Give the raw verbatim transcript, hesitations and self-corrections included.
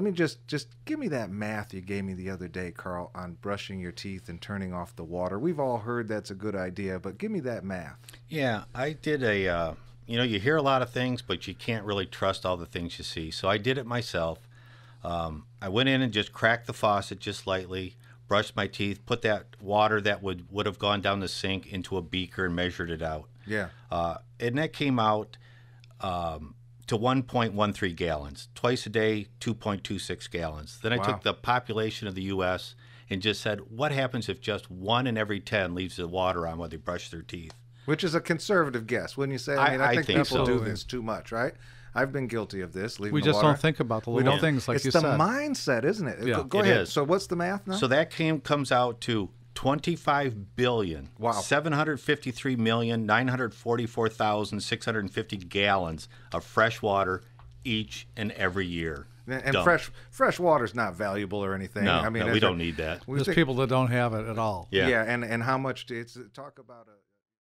let me just just give me that math you gave me the other day, Carl, on brushing your teeth and turning off the water. We've all heard that's a good idea, but give me that math. Yeah, I did a, uh, you know, you hear a lot of things, but you can't really trust all the things you see. So I did it myself. Um, I went in and just cracked the faucet just lightly, brushed my teeth, put that water that would, would have gone down the sink into a beaker and measured it out. Yeah. Uh, and that came out um, to one point one three gallons. Twice a day, two point two six gallons. Then I wow. took the population of the U S and just said, what happens if just one in every ten leaves the water on when they brush their teeth? Which is a conservative guess, wouldn't you say? I mean, I, I think, think people so. do this too much, right? I've been guilty of this. We just water. don't think about the little things like it's you said. It's the mindset, isn't it? Yeah. Go, go it ahead. Is. So what's the math now? So that came comes out to twenty-five billion, wow. seven hundred fifty-three million, nine hundred forty-four thousand, six hundred fifty gallons of fresh water each and every year. And Dumb. fresh fresh water's not valuable or anything. No, I mean, no we don't a, need that. There's think, people that don't have it at all. Yeah, yeah and, and how much do it's talk about a